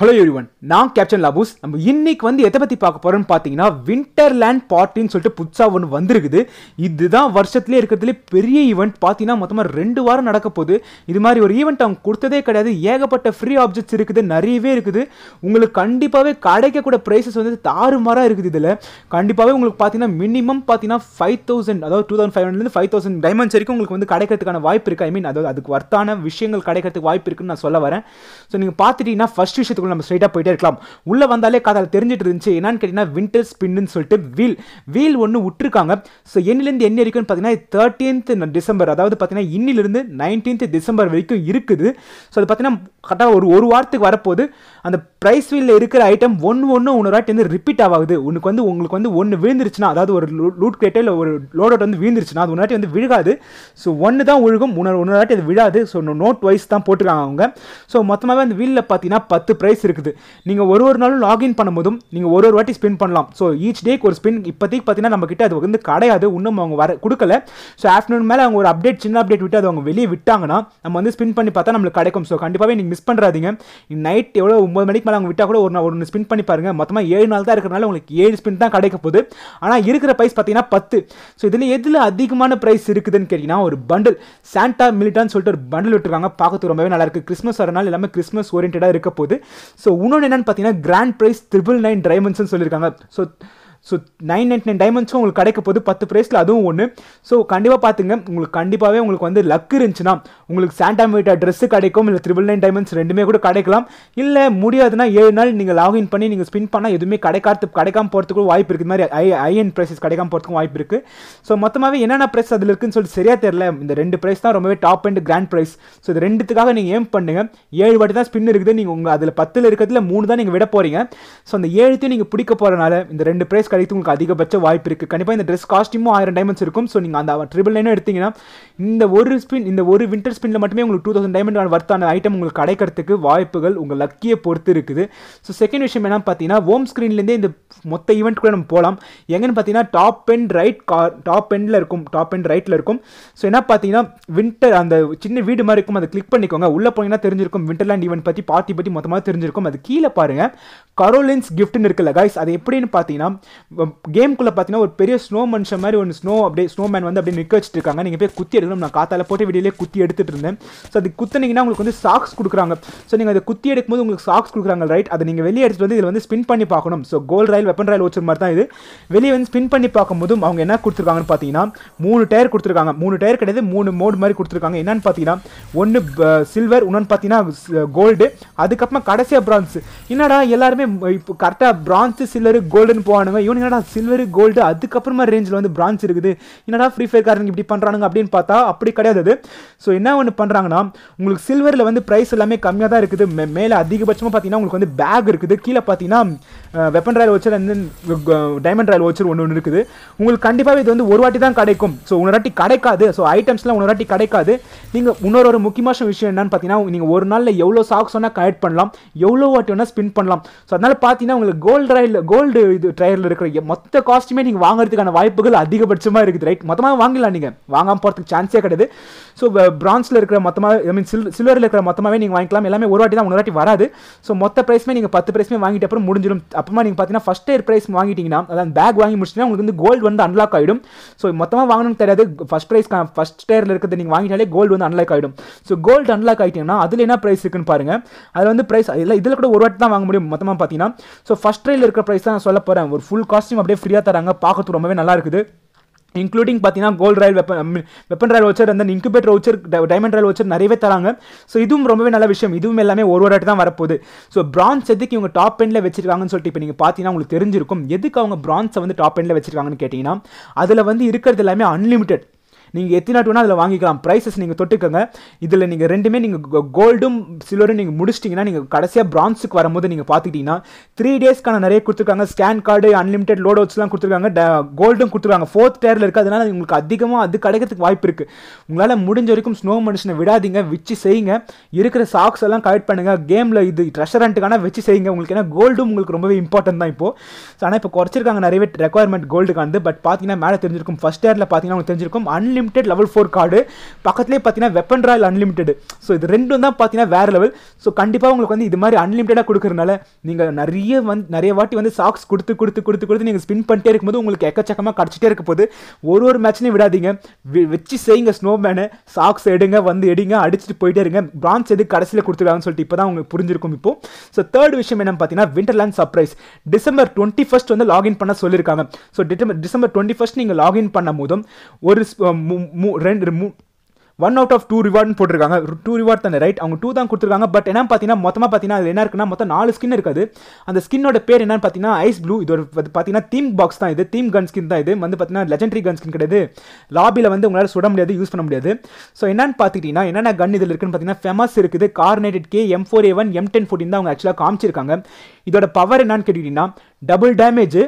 Hello everyone, நான் captain லாபூஸ். நம்ம இன்னைக்கு வந்து எதை பற்றி பார்க்க போகிறோம்னு பார்த்தீங்கன்னா, விண்டர்லேண்ட் பார்ட்டின்னு சொல்லிட்டு புதுசாக ஒன்று வந்திருக்குது. இதுதான் வருஷத்துலேயே இருக்கிறதுலே பெரிய ஈவெண்ட். பார்த்தீங்கன்னா மொத்தமாக 2 வாரம் நடக்க போகுது. இது மாதிரி ஒரு ஈவெண்ட் அவங்க கொடுத்ததே கிடையாது. ஏகப்பட்ட ஃப்ரீ ஆப்ஜெக்ட்ஸ் இருக்குது, நிறையவே இருக்குது. உங்களுக்கு கண்டிப்பாகவே கிடைக்கக்கூட ப்ரைஸஸ் வந்து தாறுமாறாக இருக்குது. இதில் கண்டிப்பாகவே உங்களுக்கு பார்த்தீங்கன்னா மினிமம் பார்த்தீங்கன்னா 5000, அதாவது 2500லேருந்து 5000 டைமண்ட்ஸ் வரைக்கும் உங்களுக்கு வந்து கிடைக்கிறதுக்கான வாய்ப்பு இருக்குது. ஐ மீன், அதாவது அதுக்கு வர்த்தான விஷயங்கள் கிடைக்கிறதுக்கு வாய்ப்பு இருக்குதுன்னு நான் சொல்ல வரேன். ஸோ நீங்கள் பார்த்துட்டீங்கன்னா ஃபர்ஸ்ட் விஷயத்துக்கு நம்ம ஸ்ட்ரைட்டா போயிட்டே இருக்கலாம். உள்ள வந்தாலே காதல் தெரிஞ்சிட்டு இருந்துச்சு. என்னன்னு கேட்டீங்கன்னா, விண்டர் ஸ்பின்னு சொல்லிட்டு வீல் ஒன்று விட்டுருக்காங்க. ஸோ என்னிலேருந்து என்ன இருக்குன்னு பார்த்தீங்கன்னா 13 டிசம்பர், அதாவது பார்த்தீங்கன்னா இன்னிலிருந்து 19 டிசம்பர் வரைக்கும் இருக்குது. ஸோ அது பார்த்தீங்கன்னா கரெக்டாக ஒரு வாரத்துக்கு வரப்போகுது. அந்த ப்ரைஸ் வீலில் இருக்கிற ஐட்டம் ஒன்று வாட்டி ரிப்பீட் ஆகுது. உங்களுக்கு வந்து ஒன்று விழுந்துருச்சுன்னா, அதாவது ஒரு லூட் கிரேட்டோ இல்லை ஒரு லோட் அவுட் வந்து விழுந்துருச்சுன்னா அது ஒன்றாட்டி வந்து விழுகாது. ஸோ ஒன்று தான் ஒழுகும், ஒன்றாட்டி அது விழாது. ஸோ நோட் வைஸ் தான் போட்டிருக்காங்க அவங்க. ஸோ மொத்தமாகவே அந்த வீலில் பார்த்தீங்கன்னா 10 ப்ரைஸ் இருக்குது. நீங்க ஒரு நாளும் லாகின் பண்ணும்போதும் நீங்க ஒரு வாட்டி ஸ்பின் பண்ணலாம். ஸோ ஈச் டேக்கு ஒரு ஸ்பின். இப்போதைக்கு பார்த்தீங்கன்னா நம்ம கிட்ட அது வந்து கிடையாது, இன்னும் அவங்க வர கொடுக்கல. ஸோ ஆஃப்டர்நூன் மேலே அவங்க ஒரு அப்டேட், சின்ன அப்டேட் விட்டு அது அவங்க வெளியே விட்டாங்கன்னா நம்ம வந்து ஸ்பின் பண்ணி பார்த்தா நம்மளுக்கு கிடைக்கும். ஸோ கண்டிப்பாகவே நீங்கள் மிஸ் பண்ணுறாதீங்க. நைட் எவ்வளோ 9 மணிக்கு மேலே அவங்க விட்டா கூட ஒன்று ஸ்பின் பண்ணி பாருங்க. மொத்தமாக 7 நாள் தான் இருக்கிறனால உங்களுக்கு 7 ஸ்பின் தான் கிடைக்க போகுது. ஆனால் இருக்கிற ப்ரைஸ் பார்த்தீங்கன்னா 10. ஸோ இதில் எதில் அதிகமான ப்ரைஸ் இருக்குதுன்னு கேட்டிங்கன்னா, ஒரு பண்டில் சாண்டா மிலிட்டான்னு சொல்லிட்டு ஒரு பண்டில் விட்டுருக்காங்க. பார்க்கறதுக்கு ரொம்பவே நல்லா இருக்குது. கிறிஸ்மஸ் வரனால எல்லாமே கிறிஸ்மஸ் ஓரியன்டாக இருக்க போகுது. ஸோ இன்னொன்று என்னென்னு பார்த்தீங்கன்னா, கிராண்ட் ப்ரைஸ் 999 டைமண்ட்ஸ்ன்னு சொல்லியிருக்காங்க. ஸோ 999 டைமண்ட்ஸும் உங்களுக்கு கிடைக்க போது 10 ப்ரைஸில் அதுவும் ஒன்று. ஸோ கண்டிப்பாக பார்த்துங்க. உங்களுக்கு கண்டிப்பாகவே உங்களுக்கு வந்து லக்கு இருந்துச்சுன்னா உங்களுக்கு சாண்டா மிலிட்டா ட்ரெஸ்ஸு கிடைக்கும், இல்லை 999 டைமண்ட்ஸ் ரெண்டுமே கூட கிடைக்கலாம். இல்லை முடியாதுன்னா 7 நாள் நீங்கள் லாகின் பண்ணி நீங்கள் ஸ்பின் பண்ணால் எதுவுமே கிடைக்காம போகிறதுக்கு வாய்ப்பு இருக்குது. மாதிரி ஐஎன் ப்ரைஸஸ் கிடைக்காம போகிறதுக்கும் வாய்ப்பு இருக்குது. ஸோ மொத்தமாகவே என்னென்ன ப்ரைஸ் அதில் இருக்குன்னு சொல்லிட்டு சரியாக தெரியல. இந்த 2 ப்ரைஸ் தான் ரொம்பவே top and grand prize. So இது 2த்துக்காக நீங்கள் ஏம் பண்ணுங்கள். 7 வாட்டி தான் ஸ்பின் இருக்குது. நீங்கள் உங்கள் அதில் 10ல் இருக்கிறதுல 3 தான் நீங்கள் விட போகிறீங்க. ஸோ அந்த 7த்தையும் நீங்கள் பிடிக்க போகிறனால இந்த 2 ப்ரைஸ் கிடைத்து உங்களுக்கு அதிகபட்ச வாய்ப்பு இருக்குது. கண்டிப்பாக இந்த ட்ரெஸ் காஸ்டியூமும் 1000 டைமண்ட்ஸ் இருக்கும். ஸோ நீங்கள் அந்த 999 எடுத்தீங்கன்னா இந்த ஒரு விண்டர் ஸ்பின்ல மட்டுமே உங்களுக்கு 2000 டைமண்ட் வர்த்தான ஐட்டம் உங்களுக்கு கிடைக்கிறதுக்கு வாய்ப்புகள் உங்கள் லக்கியை பொறுத்து இருக்குது. ஸோ செகண்ட் விஷயம் என்னன்னு பார்த்தீங்கன்னா, ஹோம் ஸ்க்ரீன்லேருந்தே இந்த மொத்த ஈவெண்ட் கூட நம்ம போகலாம். எங்கன்னு பார்த்தீங்கன்னா டாப் அண்ட் ரைட்டில் இருக்கும். ஸோ என்ன பார்த்தீங்கன்னா விண்டர் அந்த சின்ன வீடு மாதிரி இருக்கும். அதை கிளிக் பண்ணிக்கோங்க. உள்ளே போனீங்கன்னா தெரிஞ்சிருக்கும் விண்டர்லேண்ட் ஈவெண்ட் பற்றி பார்ட்டி மொத்தமாக தெரிஞ்சிருக்கும். அது கீழே பாருங்கள், கரோலின்ஸ் கிஃப்ட்னு இருக்குல்ல கைஸ். அது எப்படின்னு பார்த்தீங்கன்னா, கேம்குள்ளே பார்த்தீங்கன்னா ஒரு பெரிய ஸ்னோ மனுஷன் மாதிரி ஒன்று ஸ்னோமேன் வந்து அப்படியே நிற்க வச்சுட்டு இருக்காங்க. நீங்கள் போய் குத்தி எடுக்கணும். நான் காத்தால போட்டு வீடியோலேயே குத்தி எடுத்துகிட்டு இருந்தேன். ஸோ அது குத்துனீங்கன்னா உங்களுக்கு வந்து சாக்ஸ் கொடுக்குறாங்க. ஸோ நீங்கள் அதை குத்தி எடுக்கும்போது உங்களுக்கு சாக்ஸ் கொடுக்குறாங்க, ரைட். அதை நீங்கள் வெளியே எடுத்துகிட்டு வந்து இதில் வந்து ஸ்பின் பண்ணி பார்க்கணும். So gold Royal weapon royal வச்சுற மாதிரி தான் இது. வெளியே வந்து ஸ்பின் பண்ணி பார்க்கும்போது அவங்க என்ன கொடுத்துருக்காங்கன்னு பார்த்தீங்கன்னா 3 டயர் கொடுத்துருக்காங்க. 3 டயர் கிடையாது, 3 மோடு மாதிரி கொடுத்துருக்காங்க. என்னென்னு பார்த்தீங்கன்னா ஒன்று சில்வர், இன்னொன்று பார்த்தீங்கன்னா கோல்டு, அதுக்கப்புறமா கடைசியாக பிரான்ஸ். என்னடா எல்லாருமே இப்போ கரெக்டாக பிரான்ஸு சில்வர் கோல்டுன்னு போவானுங்க. இவன் என்னடா சில்வர் கோல்டு அதுக்கப்புறமா ரேஞ்சில் வந்து பிரான்ஸ் இருக்குது, என்னடா ஃப்ரீ ஃபயர் காரனுக்கு இப்படி பண்ணுறானுங்க அப்படின்னு பார்த்தா அப்படி கிடையாது அது. ஸோ என்ன ஒன்று பண்ணுறாங்கன்னா, உங்களுக்கு சில்வரில் வந்து ப்ரைஸ் எல்லாமே கம்மியாக தான் இருக்குது. மேலே அதிகபட்சமாக பார்த்தீங்கன்னா உங்களுக்கு வந்து பேக் இருக்குது. கீழே பார்த்தீங்கன்னா weapon Royal voucher and then diamond Royal voucher ஒன்று இருக்குது. உங்களுக்கு கண்டிப்பாக இது வந்து ஒரு வாட்டி தான் கிடைக்கும். ஸோ உன்னொராட்டி கிடைக்காது. ஸோ ஐட்டம்ஸ்லாம் உன்னொராட்டி கிடைக்காது. நீங்கள் இன்னொரு முக்கியமான விஷயம் என்னன்னு பார்த்தீங்கன்னா, நீங்கள் ஒரு நாளில் எவ்வளோ சாக்ஸ் வேணால் கலெக்ட் பண்ணலாம், எவ்வளோ வாட்டி வேணால் ஸ்பின் பண்ணலாம். ஸோ அதனால் பார்த்தீங்கன்னா உங்களுக்கு கோல்டு இது ட்ரையரில் இருக்கிற மொத்த காஸ்ட்யூமே நீங்கள் வாங்குறதுக்கான வாய்ப்புகள் அதிகபட்சமாக இருக்குது, ரைட். மொத்தமாக வாங்கலாம், நீங்கள் வாங்காமல் போகிறதுக்கு சான்ஸே கிடையாது. ஸோ பிரான்ஸில் இருக்கிற மொத்தமாக, ஐ மீன் சில்வரில் இருக்கிற மொத்தமாகவே நீங்கள் வாங்கிக்கலாம். எல்லாமே ஒரு வாட்டி தான், ஒரு வாட்டி வராது. ஸோ மொத்த ப்ரைஸுமே நீங்கள் 10 ப்ரைஸுமே வாங்கிட்டு அப்புறம் முடிஞ்சிடும். அப்புறமா நீங்கள் பார்த்தீங்கன்னா ஃபஸ்ட் டயர் ப்ரைஸ் வாங்கிட்டீங்கன்னா, அதாவது பேக் வாங்கி முடிச்சுன்னா உங்களுக்கு வந்து கோல்டு வந்து அன்லாக் ஆகிடும். ஸோ மொத்தமாக வாங்கணும்னு தெரியாது. ஃபஸ்ட் டயரில் இருக்கிறது நீங்கள் வாங்கிட்டாலே கோல்டு வந்து அன்லாக் ஆகிடும். ஸோ கோல்டு அன்லாக் ஆகிட்டீங்கன்னா அதில் என்ன ப்ரைஸ் இருக்குன்னு பாருங்கள். அதில் வந்து ப்ரைஸ் இல்லை, இதில் கூட ஒரு வாட்டி தான் வாங்க முடியும் மொத்தமாக பார்த்தீங்கன்னா. ஸோ ஃபஸ்ட் டயரில் இருக்கிற ப்ரைஸ் தான் நான் சொல்ல போகிறேன். ஒரு ஃபுல் காஸ்ட்யூம் அப்படியே ஃப்ரீயாக தராங்க. பார்க்கறது ரொம்பவே நல்லா இருக்குது. இன்க்ளூடிங் பார்த்தீங்கன்னா gold Royal weapon Royal voucher and then incubator voucher diamond Royal voucher நிறையவே தராங்க. ஸோ இதுவும் ரொம்பவே நல்ல விஷயம். இதுவும் எல்லாமே ஒரு வாட்டி தான் வரப்போகுது. ஸோ பிரான்ஸ் எதுக்கு இவங்க டாப் எண்டில் வச்சிருக்காங்கன்னு சொல்லிட்டு இப்போ நீங்கள் பார்த்தீங்கன்னா உங்களுக்கு தெரிஞ்சிருக்கும். எதுக்கு அவங்க பிரான்ஸை வந்து டாப் எண்டில் வச்சிருக்காங்கன்னு கேட்டிங்கன்னா, அதில் வந்து இருக்கிறது எல்லாமே அன்லிமிட்டெட். நீங்கள் எத்தனை வேணால் அதில் வாங்கிக்கலாம். ப்ரைஸஸ் நீங்கள் தொட்டுக்கோங்க. இதில் நீங்கள் ரெண்டுமே நீங்கள் கோல்டும் சில்வரும் நீங்கள் முடிச்சிட்டிங்கன்னா, நீங்கள் கடைசியாக பிரான்ஸுக்கு வரும்போது நீங்கள் பார்த்துக்கிட்டிங்கன்னா 3 டேஸ்க்கான நிறைய கொடுத்துருக்காங்க. ஸ்கேன் கார்டு, அன்லிமிட்டெட் லோட் அவுட்ஸ்லாம் கொடுத்துருக்காங்க. கோல்டும் கொடுத்துருக்காங்க. 4th டயரில் இருக்குது. அதனால் உங்களுக்கு அதிகமாக அது கிடைக்கிறதுக்கு வாய்ப்பு இருக்குது. உங்களால் முடிஞ்ச வரைக்கும் ஸ்னோ மனுஷனை விடாதீங்க, வச்சு செய்யுங்க. இருக்கிற சாக்ஸ் எல்லாம் கலெக்ட் பண்ணுங்கள். கேமில் இது ரெஸ்டாரண்ட்டுக்கான வச்சு செய்யுங்க. உங்களுக்கு ஏன்னா கோல்டும் உங்களுக்கு ரொம்பவே இம்பார்ட்டன்ட் தான் இப்போது. ஸோ ஆனால் இப்போ குறைச்சிருக்காங்க நிறையவே ரெக்குவயர்மெண்ட் கோல்டுக்கானது. பட் பார்த்தீங்கன்னா மேலே தெரிஞ்சிருக்கும், ஃபஸ்ட் டயரில் பார்த்தீங்கன்னா உங்களுக்கு தெரிஞ்சிருக்கும் அன்லிமிட் அன்லிமிட்டெட் லெவல் 4 கார்டு, பக்கத்துலேயே பார்த்தீங்கன்னா வெப்பன் ராயல் அன்லிமிட்டெடு. ஸோ இது ரெண்டும் தான் பார்த்தீங்கன்னா வேறு லெவல். ஸோ கண்டிப்பாக உங்களுக்கு வந்து இது மாதிரி அன்லிமிட்டடாக கொடுக்குறதுனால நீங்கள் நிறைய வாட்டி வந்து சாக்ஸ் கொடுத்து கொடுத்து கொடுத்து கொடுத்து நீங்கள் ஸ்பின் பண்ணிட்டே இருக்கும்போது உங்களுக்கு எக்கச்சக்கமாக கிடச்சிட்டே இருக்க போது. ஒரு ஒரு மேட்ச்லையும் விடாதீங்க, வச்சு செய்யுங்க ஸ்னோமேனு, சாக்ஸ் எடுங்க, வந்து எடுங்க, அடிச்சுட்டு போயிட்டே இருங்க. பிரான்ஸ் எது கடைசியில் கொடுத்துருக்காங்கன்னு சொல்லிட்டு இப்போ தான் உங்களுக்கு புரிஞ்சிருக்கும் இப்போ. ஸோ தேர்ட் விஷயம் என்னன்னு பார்த்தீங்கன்னா விண்டர்லேண்ட் சர்ப்ரைஸ் December 21st வந்து லாகின் பண்ண சொல்லியிருக்காங்க. ஸோ December 21st நீங்கள் லாகின் பண்ணும் போதும் ஒரு ரெண்டு 1 out of 2 ரிவார்டுன்னு போட்டிருக்காங்க. 2 ரிவார்ட் தானே ரைட், அவங்க 2 தான் கொடுத்துருக்காங்க. பட் என்ன பார்த்தீங்கன்னா மொத்தமாக பார்த்தீங்கன்னா அது என்ன இருக்குன்னா மொத்தம் 4 ஸ்கின் இருக்காது. அந்த ஸ்கின்னோட பேர் என்னன்னு பார்த்தீங்கன்னா ஐஸ் ப்ளூ. இது ஒரு பார்த்தீங்கன்னா தீம் பாக்ஸ் தான், இது தீம் கன் ஸ்கின் தான். இது வந்து பார்த்தீங்கன்னா லெஜெண்டரி கன் ஸ்கின் கிடையாது, லாபியில் வந்து உங்களால் சுட முடியாது, யூஸ் பண்ண முடியாது. ஸோ என்னன்னு பார்த்துக்கிட்டீங்கன்னா என்னென்ன கன் இதில் இருக்குன்னு பார்த்தீங்கன்னா ஃபேமஸ் இருக்குது, கார்னேட்டட் கே, M4A1, M1014 தான் அவங்க ஆக்சுவலாக காமிச்சிருக்காங்க. இதோட பவர் என்னன்னு கேட்டுக்கிட்டிங்கன்னா double damage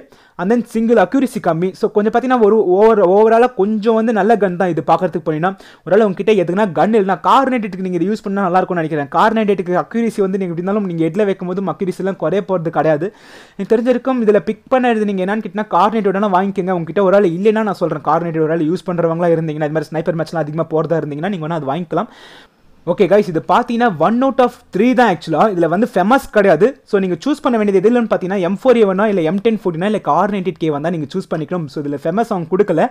and then single accuracy கம்மி. ஸோ கொஞ்சம் பார்த்தீங்கன்னா ஒரு ஓவராலாக கொஞ்சம் வந்து நல்ல கன் தான் இது பார்க்குறதுக்கு போனீங்கன்னா. ஒரு ஆள் உங்ககிட்ட எதுக்குன்னா கன் இல்லைனா கார்னேட்டுக்கு நீங்கள் இது யூஸ் பண்ணால் நல்லாயிருக்கும்னு நினைக்கிறேன். கார்னேட்டுக்கு அக்யூரிசி வந்து நீங்கள் எப்படி இருந்தாலும் நீங்கள் எட்டில் வைக்கும் போதும் அக்யூரிசிலாம் குறைய போகிறது கிடையாது. எனக்கு தெரிஞ்சிருக்கும் இதில் பிக் பண்ணுறது நீங்கள் என்னன்னு கேட்டிங்கன்னா கார்னேட்டோட வாங்கிக்கோங்க. உங்ககிட்ட ஒரு ஆள் இல்லைன்னா நான் சொல்கிறேன், கார்னேட்டோட ஒரு ஆள் யூஸ் பண்ணுறவங்களா இருந்தீங்கன்னா, இது மாதிரி ஸ்னைப்பர் மேட்ச்லாம் அதிகமாக போகிறதா இருந்தீங்கன்னா நீங்கள் வேணால் அது வாங்கிக்கலாம். ஓகே கைஸ், இது பார்த்தீங்கன்னா 1 out of 3 தான் ஆக்சுவலாக. இதில் வந்து ஃபேமஸ் கிடையாது. ஸோ நீங்கள் சூஸ் பண்ண வேண்டியது எதுலன்னு பார்த்தீங்கன்னா M4A1 இல்லை M1014 இல்லை கார்னேட்டட் K வந்தால் நீங்கள் சூஸ் பண்ணிக்கணும். ஸோ இதில் ஃபேமஸ் அவங்க கொடுக்கல.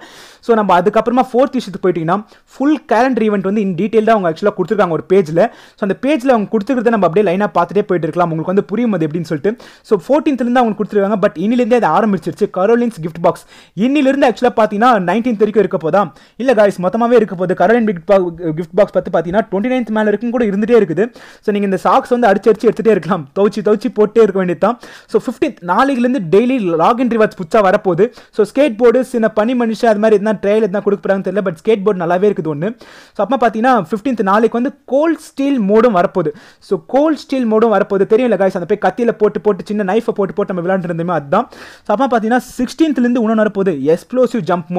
ஸோ நம்ம அதுக்கப்புறமா 4th விஷயத்துக்கு போயிட்டிங்கன்னா ஃபுல் கேலண்டர் ஈவெண்ட் வந்து இன் டீட்டெயில் தான் அவங்க ஆக்சுவலாக கொடுத்துருக்காங்க ஒரு பேஜில். ஸோ அந்த பேஜில் அவங்க கொடுத்துருக்கிறத நம்ம அப்படியே லைனாக பார்த்துட்டே போயிட்டு இருக்கலாம், உங்களுக்கு வந்து புரியும் அது எப்படின்னு சொல்லிட்டு. ஸோ 14th அவங்க கொடுத்துருக்காங்க, பட் இன்னிலேருந்தே அது ஆரம்பிச்சிருச்சு கரோலின்ஸ் கிஃப்ட் பாக்ஸ். இன்னிலிருந்து ஆக்சுவலாக பார்த்தீங்கன்னா 19th வரைக்கும் இருக்க போதா இல்லை காய்ஸ் மொத்தமாகவே இருக்க போது. கரோலின் கிஃப்ட் பாக்ஸ் பார்த்து பார்த்தீங்கன்னா 29th மேலே இருக்கும் கூட இருந்துகிட்டே இருக்குது. ஸோ நீங்கள் இந்த சாக்ஸ் வந்து அடிச்சு எடுத்துகிட்டே இருக்கலாம், தவச்சி போட்டே இருக்க வேண்டியது தான். ஸோ 15th நாளைக்குலேருந்து டெய்லி லாகின் ரிவார்ட்ஸ் புதுசாக வரப்போகுது. ஸோ ஸ்கேட் போர்டு, சின்ன பனி மனுஷன், அது மாதிரி எதுனா ட்ரையல் எதுனா கொடுக்க போகிறாங்கன்னு தெரியல, பட் ஸ்கேட் போர்டு நல்லாவே இருக்குது ஒன்று. ஸோ அப்போ பார்த்தீங்கன்னா 15th நாளைக்கு வந்து கோல்ட் ஸ்டீல் மோடும் வரப்போகுது. ஸோ கோல்ட் ஸ்டீல் மோடும் வரப்போகுது தெரியும்ல காய்ஸ், அந்த போய் கத்தியில் போட்டு சின்ன நைஃபை போட்டு நம்ம விளையாண்டுருந்தோமே அதுதான். ஸோ அப்போ பார்த்தீங்கன்னா 16th இன்னொன்று வரப்போகுது எக்ஸ்ப்ளோசிவ் ஜம்ப்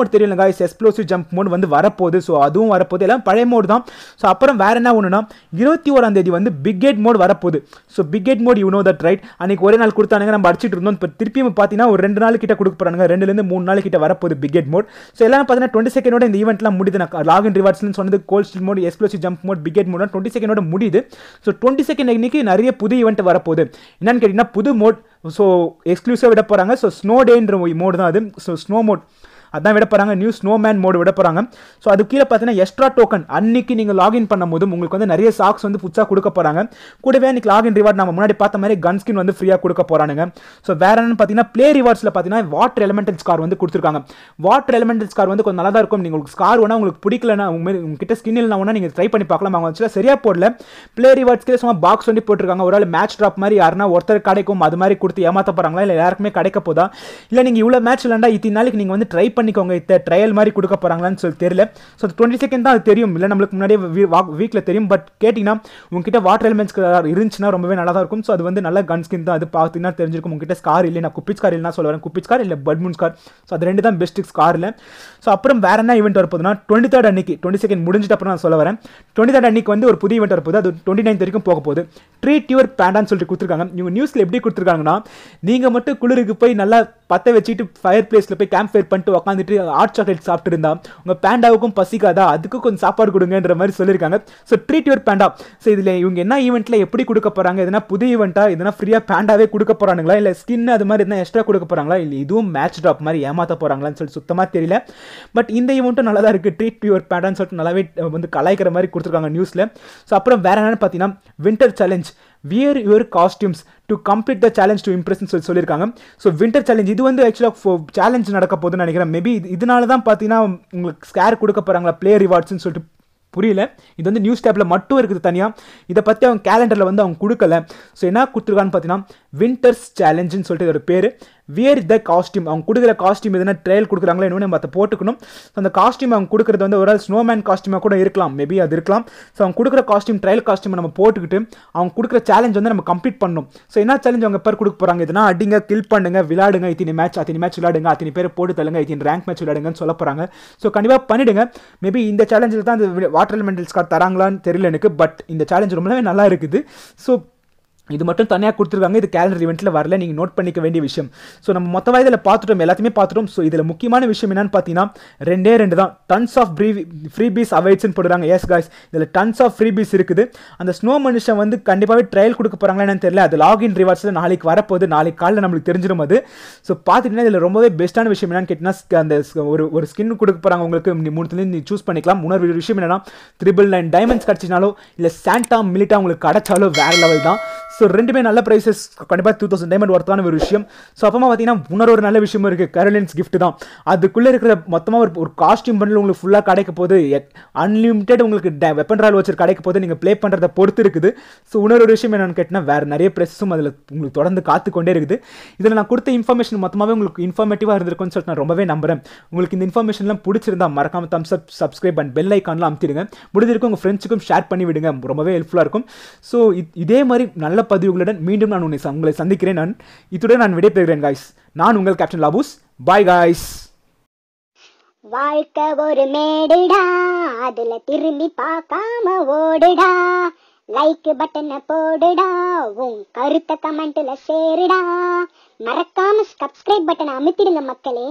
மோட் தெரியும்ல காய்ஸ், எக்ஸ்ப்ளோசிவ் ஜம்ப் மோட் வந்து வரப்போகுது. ஸோ அதுவும் வரப்போகுது, எல்லாம் பழைய மோடு தான். ஸோ அப்புறம் வேறு என்ன ஒன்றுனா 21st வந்து பிகேட் மோட் வரப்போகுது. So big head mode you know that right, அன்றைக்கி ஒரே நாள் கொடுத்தானுங்க, நம்ம அடிச்சிட்டு இருந்தோம். இப்போ திருப்பியும் பார்த்தீங்கன்னா ஒரு 2 நாள் கிட்ட கொடுக்க போகிறாங்க, 2-3 நாள் கிட்ட வரப்போகுது பிகேட் மோட். ஸோ எல்லாரும் பார்த்தீங்கன்னா 22nd இந்த ஈவெண்ட்லாம் முடியுது. நான் லாகின் ரிவார்ட்ஸ்னு சொன்னது gold steal mode, explosive jump mode, big head மோட்னா 22nd முடியுது. ஸோ 22nd இன்னைக்கு நிறைய புது ஈவெண்ட் வரப்போகுது. என்னன்னு கேட்டிங்கன்னா புது மோட், ஸோ எக்ஸ்க்ளூசிவாக விட போகிறாங்க. ஸோ ஸ்னோ டேன்ற மோட் தான் அது. ஸோ ஸ்னோ மோட் அதான் விட போகிறாங்க, நியூ ஸ்னோமேன் மோடு விட போகிறாங்க. ஸோ அது கீழே பார்த்தீங்கன்னா எக்ஸ்ட்ரா டோக்கன், அன்றைக்கி நீங்கள் லாகின் பண்ணும் போது உங்களுக்கு வந்து நிறைய சாக்ஸ் வந்து புதுசாக கொடுக்க போகிறாங்க. கூடவே அன்றைக்கி லாகின் ரிவார்ட் நம்ம முன்னாடி பார்த்த மாதிரி கன் ஸ்கின் வந்து ஃப்ரீயாக கொடுக்க போகிறானுங்க. ஸோ வேறு என்னென்னு பார்த்தீங்கன்னா பிளே ரிவார்ட்ஸில் பார்த்தீங்கன்னா வாட்டர் எலிமெண்டல் ஸ்கார் வந்து கொடுத்துருக்காங்க. வாட்டர் எலிமெண்டல் ஸ்கார் வந்து கொஞ்சம் நல்லா தான் இருக்கும். நீங்கள் உங்களுக்கு ஸ்கார் ஒன்றா உங்களுக்கு பிடிக்கலன்னா உங்ககிட்ட ஸ்கின் இல்லைனா ஒன்றா நீங்கள் ட்ரை பண்ணி பார்க்கலாம். அவங்க வச்சுல சரியாக போடல, பிளே ரிவார்ட்ஸ்க்கே சும்மா பாக்ஸ் வந்து போட்டிருக்காங்க. ஒரு ஆள் மேட்ச் ட்ராப் மாதிரி யாருன்னா ஒருத்தர் கிடைக்கும், அது மாதிரி கொடுத்து ஏமாற்ற போகிறாங்களா இல்லை யாருக்குமே கிடைக்க போதா இல்லை நீங்கள் இவ்வளோ மேட்ச் இல்லைண்டா இத்தனை நாளைக்கு நீங்கள் வந்து ட்ரை பண்ணிக்கோங்க, இத்த ட்ரையல் மாதிரி கொடுக்க போகிறாங்களான்னு சொல்லி தெரியல. ஸோ 22nd தான் அது தெரியும், இல்லை நம்மளுக்கு முன்னாடியே வீக்கில் தெரியும். பட் கேட்டிங்கன்னா உங்ககிட்ட வாட்டர் எலிமெண்ட்ஸ் இருந்துச்சுன்னா ரொம்பவே நல்லா தான் இருக்கும். ஸோ அது வந்து நல்ல கன் ஸ்கின் தான், அது பார்த்தீங்கன்னா தெரிஞ்சிருக்கும். உங்ககிட்ட ஸ்கார் இல்லை, நான் குப்பிச் ஸ்கார் இல்லைனா சொல்லுவேன், குப்பிச் ஸ்கார் இல்லை பட்மூன் ஸ்கார். ஸோ அது ரெண்டு தான் பெஸ்ட்டு ஸ்காரில். ஸோ அப்புறம் வேறு என்ன ஈவெண்ட் வரப்போதுன்னா 23rd அன்னைக்கு, 22nd முடிஞ்சிட்டு அப்புறம் நான் சொல்ல வரேன், 23rd அன்னைக்கு வந்து ஒரு புது ஈவெண்ட் வரப்போது. அது 29th வரைக்கும் போக போகுது. ட்ரீட் யுவர் பேண்டான்னு சொல்லிட்டு கொடுத்துருக்காங்க. இவங்க நியூஸில் எப்படி கொடுத்துருக்காங்கன்னா நீங்கள் மட்டும் குளிருக்கு போய் நல்லா பற்ற வச்சுட்டு ஃபயர் பிளேஸில் போய் கேம்ப் ஃபயர் பண்ணிட்டு உட்காந்துட்டு ஹாட் சாக்லேட் சாப்பிட்டு இருந்தா உங்கள் பேண்டாவுக்கும் பசிக்காதா, அதுக்கும் கொஞ்சம் சாப்பாடு கொடுங்கன்ற மாதிரி சொல்லியிருக்காங்க. So treat your panda. So இதில் இவங்க என்ன ஈவெண்ட்டில் எப்படி கொடுக்க போகிறாங்க, எதனா புது ஈவெண்ட்டாக எதனா ஃப்ரீயாக பேண்டாவே கொடுக்க போகிறாங்களா இல்லை ஸ்கின் அது மாதிரி எதனா எக்ஸ்ட்ரா கொடுக்க போகிறாங்களா இல்லை இதுவும் மேட்ச் ட்ராப் மாதிரி ஏமாற்ற போகிறாங்களான்னு சொல்லி சுத்தமாக தெரியல. பட் இந்த ஈவெண்ட்டும் நல்லா தான் இருக்குது, ட்ரீட் யுவர் பேண்டான்னு சொல்லிட்டு நல்லாவே வந்து கலாய்க்கிற மாதிரி கொடுத்துருக்காங்க நியூஸில். ஸோ அப்புறம் வேறு என்னென்னு பார்த்தீங்கன்னா winter challenge, wear your costumes to complete the challenge to இம்ப்ரெஸ்ன்னு சொல்லி சொல்லியிருக்காங்க. ஸோ வின்டர் சேலஞ்ச் இது வந்து ஆக்சுவலாக சேலஞ்ச் நடக்க போகுதுன்னு நினைக்கிறேன். மேபி இதனால தான் பார்த்தீங்கன்னா உங்களுக்கு ஸ்கேர் கொடுக்க போகிறாங்களா பிளே ரிவார்ட்ஸ்ன்னு சொல்லிட்டு புரியல. இது வந்து நியூஸ் டேப்பில் மட்டும் இருக்குது தனியாக, இதை பற்றி அவங்க கேலண்டரில் வந்து அவங்க கொடுக்கல. ஸோ என்ன கொடுத்துருக்கான்னு பார்த்தீங்கன்னா வின்டர்ஸ் சேலஞ்சுன்னு சொல்லிட்டு இதோட பேர். வியர் த காஸ்டியூம், அவங்க கொடுக்குற காஸ்டியூம் எதுனா ட்ரையல் கொடுக்குறாங்களோ இன்னும் நம்ம அதை போட்டுக்கணும். ஸோ அந்த காஸ்டியூம் அவங்க கொடுக்குறது வந்து ஒரு ஸ்னோமேன் காஸ்டியூமாக கூட இருக்கலாம், மேபி அது இருக்கலாம். ஸோ அவங்க கொடுக்குற காஸ்டியூம் ட்ரையல் காஸ்டியூமை நம்ம போட்டுக்கிட்டு அவங்க கொடுக்குற சேலஞ்ச் வந்து நம்ம கம்ப்ளீட் பண்ணணும். ஸோ என்ன சேலஞ்ச் அவங்க பேர் கொடுக்க போகிறாங்க, எதுனா அடிங்க, கில் பண்ணுங்க, விளையாடுங்க, அத்தனை மேட்ச் விளையாடுங்க, அத்தனை பேர் போட்டு தள்ளுங்க, இத்தனை ரேங்க் மேட்ச் விளையாடுங்கன்னு சொல்ல போகிறாங்க. ஸோ கண்டிப்பாக பண்ணிவிடுங்க. மேபி இந்த சேலஞ்சில் தான் அந்த வாட்டர் எலிமெண்டல் ஸ்கார் தராங்களான்னு தெரியல எனக்கு, பட் இந்த சேலஞ்ச் ரொம்பவே நல்லா இருக்குது. ஸோ இது மட்டும் தனியாக கொடுத்துருக்காங்க. இது கேலண்டர் ஈவெண்ட்டில் வரல, நீங்கள் நோட் பண்ணிக்க வேண்டிய விஷயம். ஸோ நம்ம மொத்தமாக இதில் பார்த்துட்டோம், எல்லாத்தையுமே பார்த்துட்டோம். ஸோ இதில் முக்கியமான விஷயம் என்னென்னு பார்த்தீங்கன்னா ரெண்டு தான், டன்ஸ் ஆஃப் ஃப்ரீ பீஸ் அவைட்ஸ்ன்னு போடுறாங்க. எஸ் காய்ஸ், இதில் டன்ஸ் ஆஃப் ஃப்ரீ பீஸ் இருக்குது. அந்த ஸ்னோ மனுஷன் வந்து கண்டிப்பாகவே ட்ரையல் கொடுக்க போகிறாங்களா என்னன்னு தெரியல. அது லாகின் ரிவார்ட்ஸில் நாளைக்கு வரப்போகுது, நாளைக்கு காலையில் நம்மளுக்கு தெரிஞ்சிடும் அது. ஸோ பார்த்துட்டிங்கன்னா இதில் ரொம்பவே பெஸ்ட்டான விஷயம் என்னென்னு கேட்டிங்கன்னா அந்த ஒரு ஸ்கின் கொடுக்க போகிறாங்க உங்களுக்கு, மூணுத்துலேயும் நீங்கள் சூஸ் பண்ணிக்கலாம். இன்னொரு விஷயம் என்னென்னா 999 டைமண்ட்ஸ் கிடச்சினாலோ இல்லை சாண்டா மிலிட்டா உங்களுக்கு கிடச்சாலோ வேறு லெவல் தான். ஸோ ரெண்டுமே நல்ல ப்ரைஸஸ், கண்டிப்பாக 2000 டைமண்ட் ஒர்த்தான ஒரு விஷயம். ஸோ அப்பமா பார்த்தீங்கன்னா இன்னொரு நல்ல விஷயமும் இருக்குது, கரோலின்ஸ் கிஃப்ட் தான். அதுக்குள்ளே இருக்கிற மொத்தமாக ஒரு காஸ்டியூம் பண்டில் உங்களுக்கு ஃபுல்லாக கிடைக்க போது, அன்லிமிட்டெட் உங்களுக்கு வெப்பன் ராயல் வச்சு கிடைக்க போது, நீங்கள் ப்ளே பண்ணுறதை பொறுத்து இருக்குது. ஸோ இன்னொரு விஷயம் என்னென்னு கேட்டிங்கன்னா வேறு நிறைய ப்ரைஸஸும் அதில் உங்களுக்கு தொடர்ந்து காத்துக்கொண்டே இருக்குது. இதில் நான் கொடுத்த இன்ஃபர்மேஷன் மொத்தமாகவே உங்களுக்கு இன்ஃபர்மேட்டிவாக இருந்திருக்குன்னு சொல்லிட்டு நான் ரொம்பவே நம்புகிறேன். உங்களுக்கு இந்த இன்ஃபர்மேஷன்லாம் பிடிச்சிருந்தா மறக்காமல் thumbs up, subscribe and bell ஐக்கான்லாம் அமுத்திடுங்க. முடிஞ்சிருக்கும் உங்கள் ஃப்ரெண்ட்ஸுக்கும் ஷேர் பண்ணி விடுங்க, ரொம்பவே ஹெல்ப்ஃபுல்லாக இருக்கும். ஸோ இதே மாதிரி நல்ல பதிவுகளுடன் மீண்டும் நான் உங்களை சந்திக்கிறேன். இத்துடன் நான் விடைபெறுகிறேன் காய்ஸ். நான் உங்கள் கேப்டன் லாபூஸ். Bye guys. வாழ்க்கை ஒரு மேடுடா, அதுல திரும்பி பார்க்காம ஓடுடா, லைக் பட்டனை போடுடா, உன் கருத்தை கமெண்ட்ல சேருடா, மறக்காம சப்ஸ்கிரைப் பட்டனை அமுத்திடுங்க மக்களே.